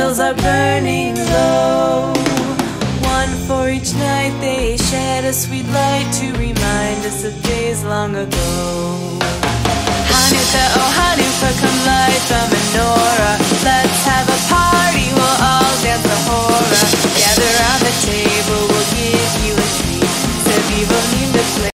candles are burning low, one for each night. They shed a sweet light to remind us of days long ago.